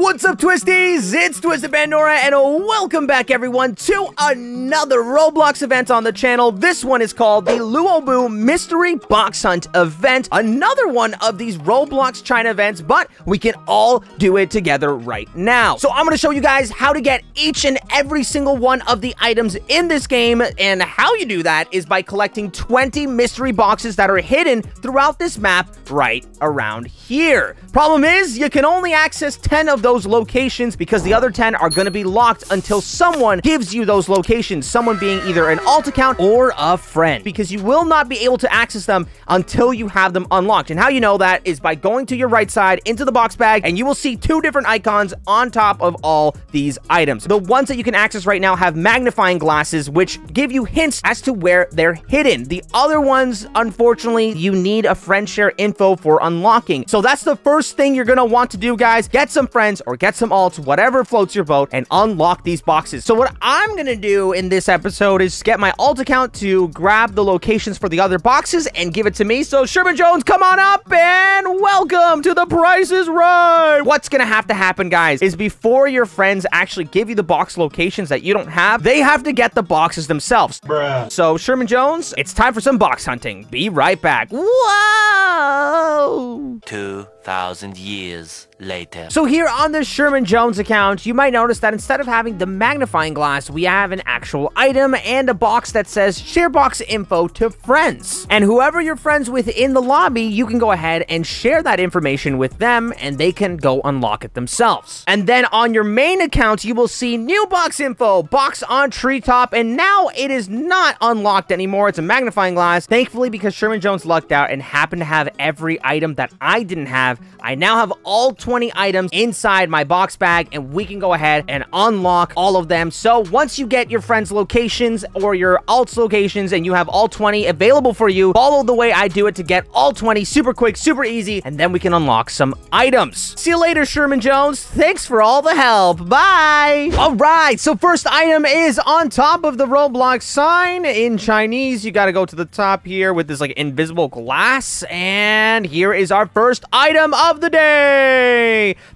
What's up, Twisties? It's TwiistedPandora, and welcome back, everyone, to another Roblox event on the channel. This one is called the Luobu Mystery Box Hunt event, another one of these Roblox China events, but we can all do it together right now. So I'm going to show you guys how to get each and every single one of the items in this game, and how you do that is by collecting 20 mystery boxes that are hidden throughout this map right around here. Problem is, you can only access 10 of those locations because the other 10 are going to be locked until someone gives you those locations, someone being either an alt account or a friend, because you will not be able to access them until you have them unlocked. And how you know that is by going to your right side into the box bag, and you will see two different icons on top of all these items. The ones that you can access right now have magnifying glasses, which give you hints as to where they're hidden. The other ones, unfortunately, you need a friend share info for unlocking. So that's the first thing you're going to want to do, guys. Get some friends or get some alts, whatever floats your boat, and unlock these boxes. So what I'm gonna do in this episode is get my alt account to grab the locations for the other boxes and give it to me. So Sherman Jones, come on up and welcome to the Price is Right. What's gonna have to happen, guys, is before your friends actually give you the box locations that you don't have, they have to get the boxes themselves. Bruh. So Sherman Jones, it's time for some box hunting. Be right back. Whoa! 2,000 years later. So here on the Sherman Jones account, you might notice that instead of having the magnifying glass, we have an actual item and a box that says share box info to friends. And whoever you're friends with in the lobby, you can go ahead and share that information with them, and they can go unlock it themselves. And then on your main account, you will see new box info, box on treetop, and now it is not unlocked anymore. It's a magnifying glass. Thankfully, because Sherman Jones lucked out and happened to have every item that I didn't have, I now have all 20 items inside my box bag, and we can go ahead and unlock all of them. So once you get your friends' locations or your alts locations and you have all 20 available for you, follow the way I do it to get all 20 super quick, super easy, and then we can unlock some items. See you later, Sherman Jones. Thanks for all the help. Bye. All right, so first item is on top of the Roblox sign. In Chinese, you got to go to the top here with this like invisible glass, and here is our first item of the day.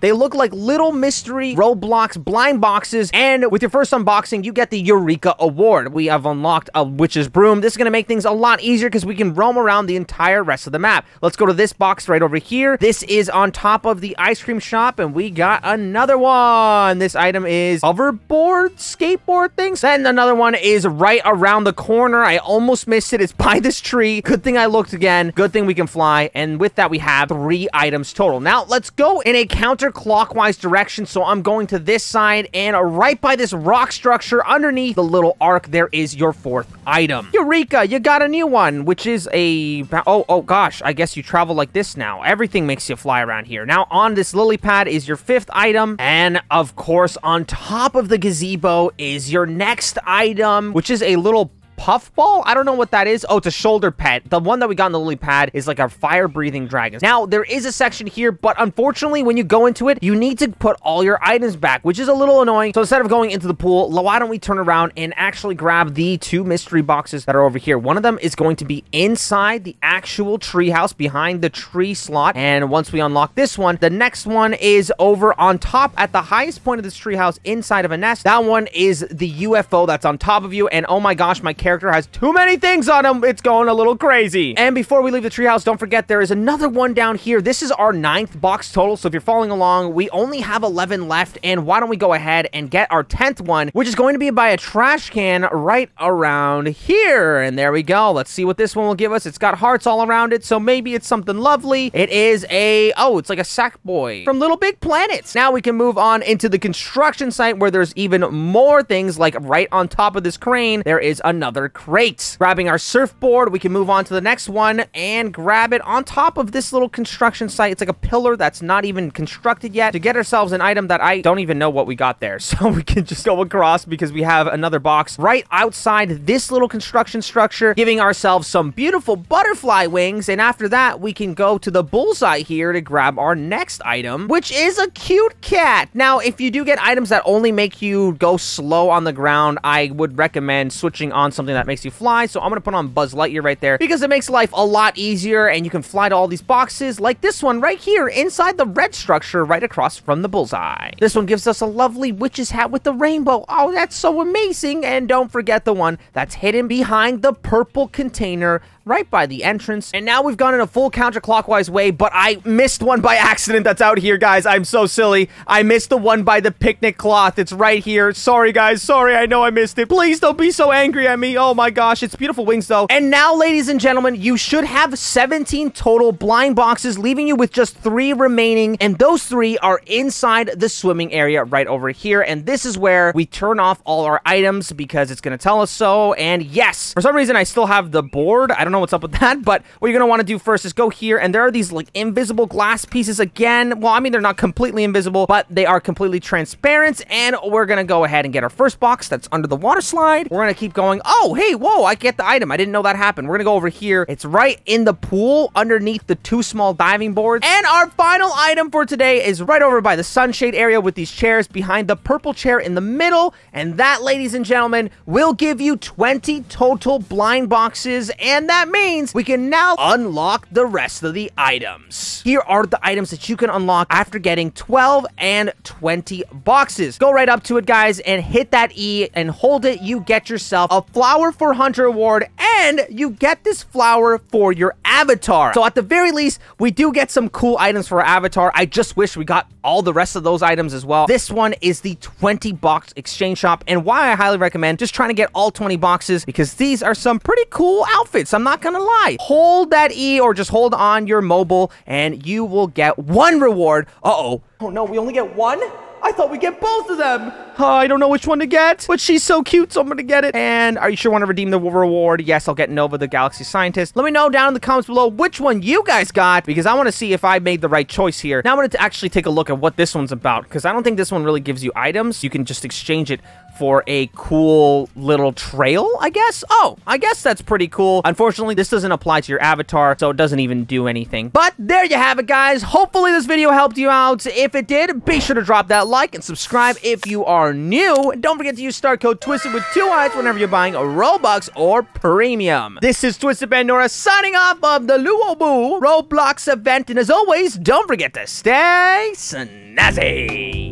They look like little mystery Roblox blind boxes, and with your first unboxing, you get the Eureka Award. We have unlocked a witch's broom. This is going to make things a lot easier because we can roam around the entire rest of the map. Let's go to this box right over here. This is on top of the ice cream shop, and we got another one. This item is hoverboard, skateboard things. Then another one is right around the corner. I almost missed it. It's by this tree. Good thing I looked again. Good thing we can fly, and with that, we have 3 items total. Now, let's go in a counterclockwise direction, so I'm going to this side, and right by this rock structure underneath the little arc, there is your fourth item. Eureka, you got a new one, which is a... Oh gosh, I guess you travel like this now. Everything makes you fly around here. Now, on this lily pad is your fifth item, and of course, on top of the gazebo is your next item, which is a little puffball? I don't know what that is. Oh, it's a shoulder pet. The one that we got in the lily pad is like a fire-breathing dragon. Now, there is a section here, but unfortunately, when you go into it, you need to put all your items back, which is a little annoying. So instead of going into the pool, why don't we turn around and actually grab the 2 mystery boxes that are over here? One of them is going to be inside the actual treehouse behind the tree slot, and once we unlock this one, the next one is over on top at the highest point of this treehouse inside of a nest. That one is the UFO that's on top of you, and oh my gosh, my character has too many things on him. It's going a little crazy. And before we leave the treehouse, don't forget there is another one down here. This is our 9th box total, so if you're following along, we only have 11 left, and why don't we go ahead and get our 10th one, which is going to be by a trash can right around here. And there we go. Let's see what this one will give us. It's got hearts all around it, so maybe it's something lovely. It is a... oh, it's like a sack boy from Little Big Planet. Now we can move on into the construction site where there's even more things, like right on top of this crane, there is another crate. Grabbing our surfboard, we can move on to the next one and grab it on top of this little construction site. It's like a pillar that's not even constructed yet, to get ourselves an item that I don't even know what we got there. So we can just go across because we have another box right outside this little construction structure, giving ourselves some beautiful butterfly wings. And after that, we can go to the bullseye here to grab our next item, which is a cute cat. Now, if you do get items that only make you go slow on the ground, I would recommend switching on some something that makes you fly. So I'm going to put on Buzz Lightyear right there because it makes life a lot easier, and you can fly to all these boxes like this one right here inside the red structure right across from the bullseye. This one gives us a lovely witch's hat with the rainbow. Oh, that's so amazing. And don't forget the one that's hidden behind the purple container right by the entrance. And now we've gone in a full counterclockwise way, but I missed one by accident that's out here, guys. I'm so silly. I missed the one by the picnic cloth. It's right here. Sorry, guys. Sorry, I know I missed it. Please don't be so angry at me. Oh my gosh, it's beautiful wings though. And now, ladies and gentlemen, you should have 17 total blind boxes, leaving you with just 3 remaining, and those 3 are inside the swimming area right over here. And this is where we turn off all our items because it's gonna tell us so. And yes, for some reason I still have the board. I don't know what's up with that, but what you're gonna want to do first is go here, and there are these like invisible glass pieces again. Well, I mean, they're not completely invisible, but they are completely transparent. And we're gonna go ahead and get our first box that's under the water slide. We're gonna keep going. Oh, hey, whoa, I get the item. I didn't know that happened. We're gonna go over here. It's right in the pool underneath the 2 small diving boards. And our final item for today is right over by the sunshade area with these chairs behind the purple chair in the middle. And that, ladies and gentlemen, will give you 20 total blind boxes, and that means we can now unlock the rest of the items. Here are the items that you can unlock after getting 12 and 20 boxes. Go right up to it, guys, and hit that E and hold it. You get yourself a flower for Hunter award, and you get this flower for your avatar. So at the very least, we do get some cool items for our avatar. I just wish we got all the rest of those items as well. This one is the 20 box exchange shop, and why I highly recommend just trying to get all 20 boxes, because these are some pretty cool outfits. I'm not gonna lie. Hold that E or just hold on your mobile and you will get 1 reward. Uh-oh. Oh no, we only get 1? I thought we get both of them. I don't know which one to get, but she's so cute, so I'm gonna get it. And are you sure you want to redeem the reward? Yes, I'll get Nova the Galaxy Scientist. Let me know down in the comments below which one you guys got, because I want to see if I made the right choice here. Now I'm gonna actually take a look at what this one's about, because I don't think this one really gives you items. You can just exchange it for a cool little trail, I guess. Oh, I guess that's pretty cool. Unfortunately, this doesn't apply to your avatar, so it doesn't even do anything. But there you have it, guys. Hopefully this video helped you out. If it did, be sure to drop that like and subscribe if you are new. Don't forget to use star code TWISTED with 2 eyes whenever you're buying Robux or Premium. This is TwiistedPandora signing off of the Luobu Roblox event, and as always, don't forget to stay snazzy.